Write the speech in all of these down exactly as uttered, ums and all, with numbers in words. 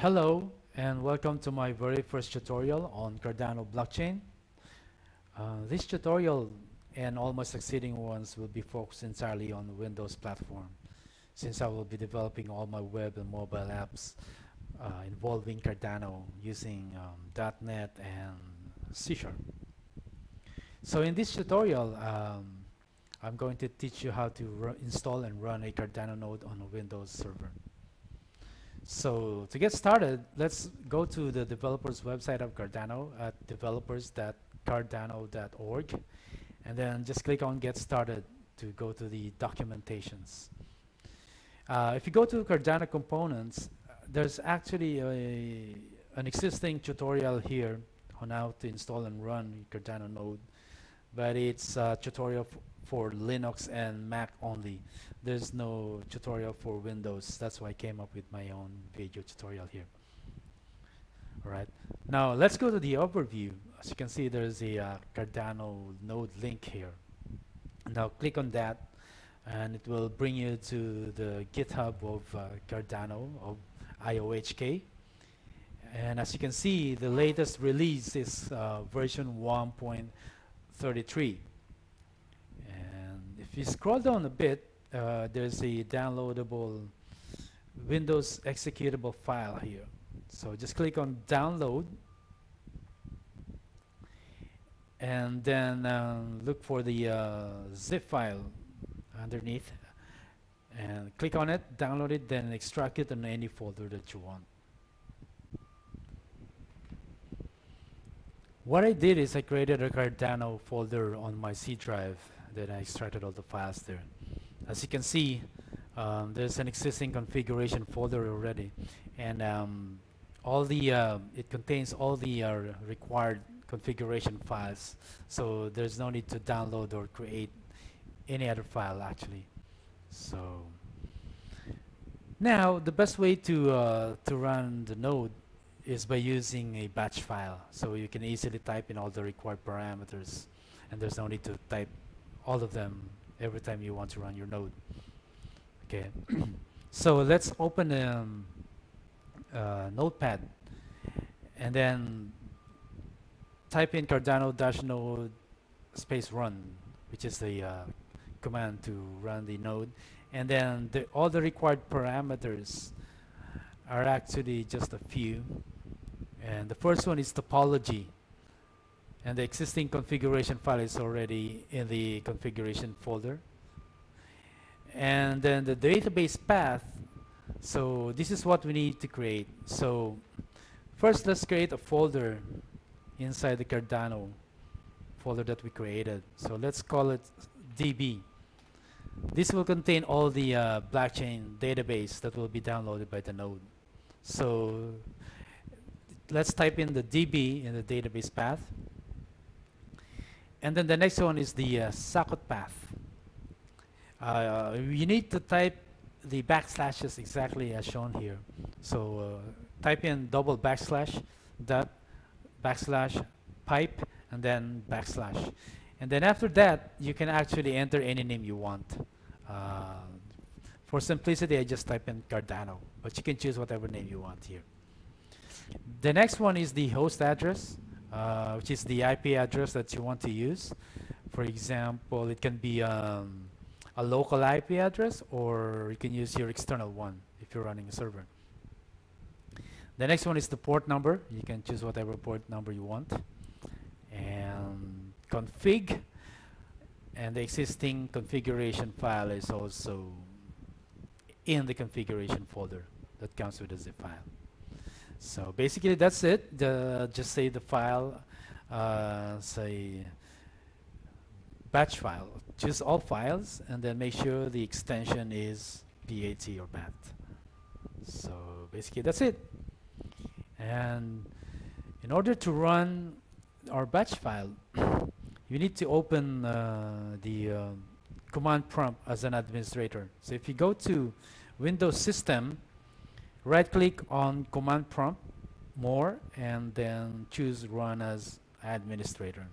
Hello and welcome to my very first tutorial on Cardano blockchain. Uh, this tutorial and all my succeeding ones will be focused entirely on the Windows platform, since I will be developing all my web and mobile apps uh, involving Cardano using um, .dot net and C sharp. So in this tutorial, um, I'm going to teach you how to install and run a Cardano node on a Windows server. So to get started, let's go to the developers website of Cardano at developers dot cardano dot org, and then just click on Get Started to go to the documentations. Uh, if you go to Cardano components, uh, there's actually a, an existing tutorial here on how to install and run Cardano node, but it's a tutorial for Linux and Mac only. There's no tutorial for Windows. That's why I came up with my own video tutorial here. All right, now let's go to the overview. As you can see, there's a uh, Cardano node link here. Now click on that and it will bring you to the GitHub of uh, Cardano of I O H K. And as you can see, the latest release is uh, version one point thirty-three. And if you scroll down a bit, uh, there's a downloadable Windows executable file here. So just click on download and then um, look for the uh, zip file underneath and click on it, download it, then extract it in any folder that you want. What I did is I created a Cardano folder on my C drive that I extracted all the files there. As you can see, um, there's an existing configuration folder already, and um, all the uh, it contains all the uh, required configuration files, so there's no need to download or create any other file actually. So now the best way to uh, to run the node is by using a batch file, so you can easily type in all the required parameters and there's no need to type all of them every time you want to run your node. Okay. So let's open um, uh, notepad and then type in cardano-node space run, which is the uh, command to run the node, and then the, all the required parameters are actually just a few. And the first one is topology, and the existing configuration file is already in the configuration folder. And then the database path, so this is what we need to create. So first let's create a folder inside the Cardano folder that we created. So let's call it D B. This will contain all the uh, blockchain database that will be downloaded by the node. So let's type in the D B in the database path. And then the next one is the uh, socket path. Uh, you need to type the backslashes exactly as shown here. So uh, type in double backslash, dot, backslash, pipe, and then backslash. And then after that, you can actually enter any name you want. Uh, for simplicity, I just type in Cardano, but you can choose whatever name you want here. The next one is the host address, uh, which is the I P address that you want to use. For example, it can be um, a local I P address, or you can use your external one if you're running a server. The next one is the port number. You can choose whatever port number you want. And config, and the existing configuration file is also in the configuration folder that comes with the zip file. So basically that's it. The, just save the file, uh, say batch file, choose all files, and then make sure the extension is P A T or P A T. So basically that's it. And in order to run our batch file, you need to open uh, the uh, command prompt as an administrator. So if you go to Windows System, right click on command prompt, more, and then choose run as administrator.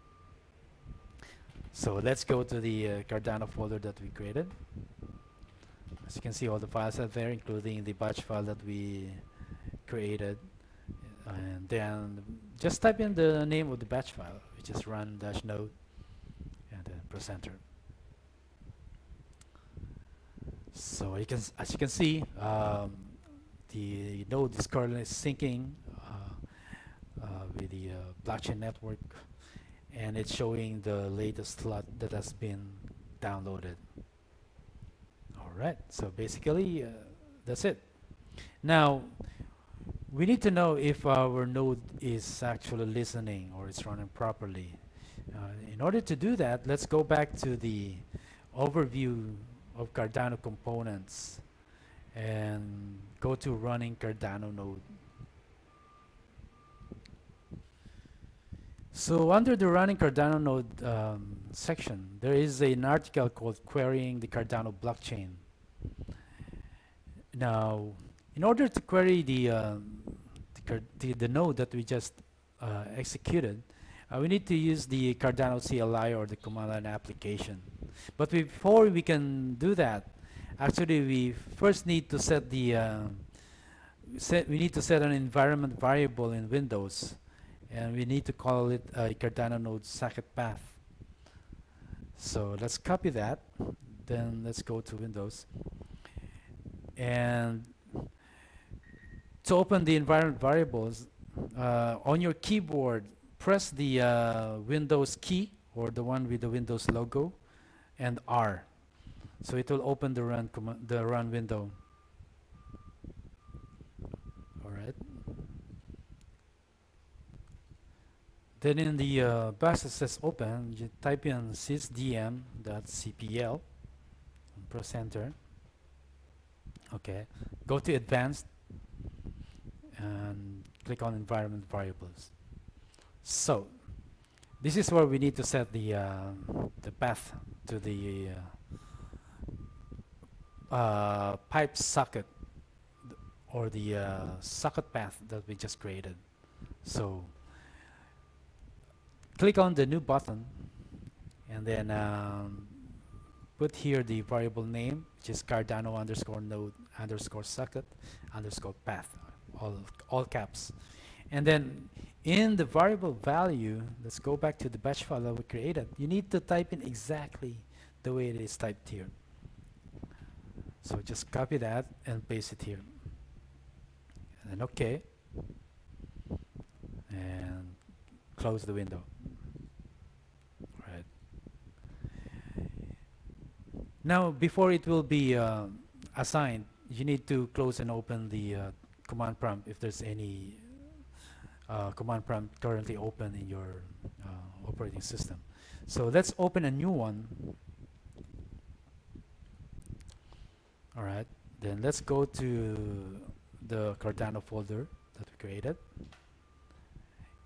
So let's go to the uh, Cardano folder that we created. As you can see, all the files are there, including the batch file that we created, and then just type in the name of the batch file, which is run dash node and then press enter. So you can, as you can see, um, the node is currently syncing uh, uh, with the uh, blockchain network, and it's showing the latest slot that has been downloaded. Alright, so basically uh, that's it. Now we need to know if our node is actually listening or it's running properly. Uh, in order to do that, let's go back to the overview of Cardano components and go to running Cardano node. So under the running Cardano node um, section, there is an article called Querying the Cardano Blockchain. Now, in order to query the, um, the, the, the node that we just uh, executed, uh, we need to use the Cardano C L I or the command line application. But before we can do that, actually we first need to set the uh, set we need to set an environment variable in Windows, and we need to call it a Cardano node socket path. So let's copy that, then let's go to Windows, and to open the environment variables, uh, on your keyboard press the uh, Windows key, or the one with the Windows logo, and R. So it will open the run command, the run window. All right. Then in the uh, bash that says open, you type in sysdm.cpl and press enter. Okay. Go to advanced and click on environment variables. So this is where we need to set the uh, the path to the uh, Uh, pipe socket th or the uh, socket path that we just created. So click on the new button, and then um, put here the variable name, which is Cardano underscore node underscore socket underscore path, all, all caps. And then in the variable value, let's go back to the batch file that we created. You need to type in exactly the way it is typed here. So just copy that and paste it here, and then OK, and close the window. Right. Now, before it will be uh, assigned, you need to close and open the uh, command prompt if there's any uh, command prompt currently open in your uh, operating system. So let's open a new one. Alright, then let's go to the Cardano folder that we created,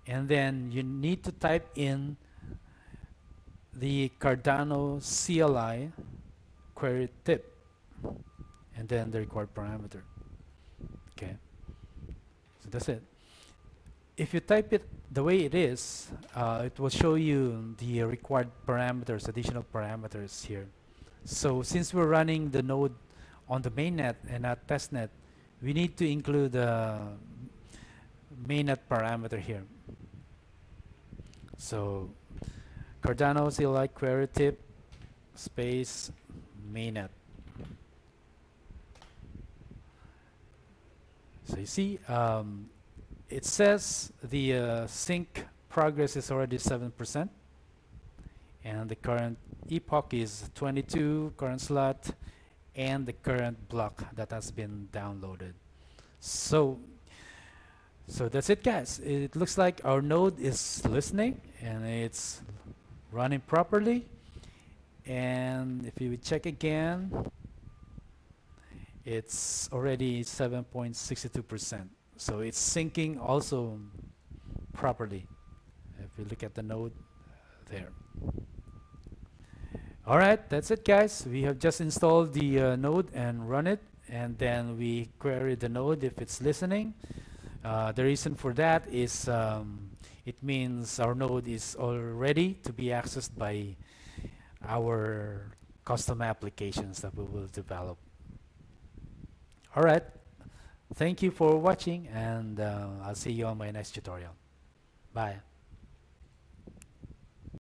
and then you need to type in the Cardano C L I query tip and then the required parameter. Okay, so that's it. If you type it the way it is, uh, it will show you the required parameters, additional parameters here. So since we're running the node on the mainnet and not testnet, we need to include the uh, mainnet parameter here. So Cardano C L I query tip space mainnet. So you see, um, it says the uh, sync progress is already seven percent, and the current epoch is twenty-two, current slot, and the current block that has been downloaded. So so that's it, guys. It looks like our node is listening and it's running properly. And if you would check again, it's already seven point six two percent. So it's syncing also properly. If you look at the node there. Alright, that's it, guys. We have just installed the uh, node and run it, and then we query the node if it's listening. Uh, the reason for that is um, it means our node is already to be accessed by our custom applications that we will develop. Alright, Thank you for watching, and uh, I'll see you on my next tutorial. Bye.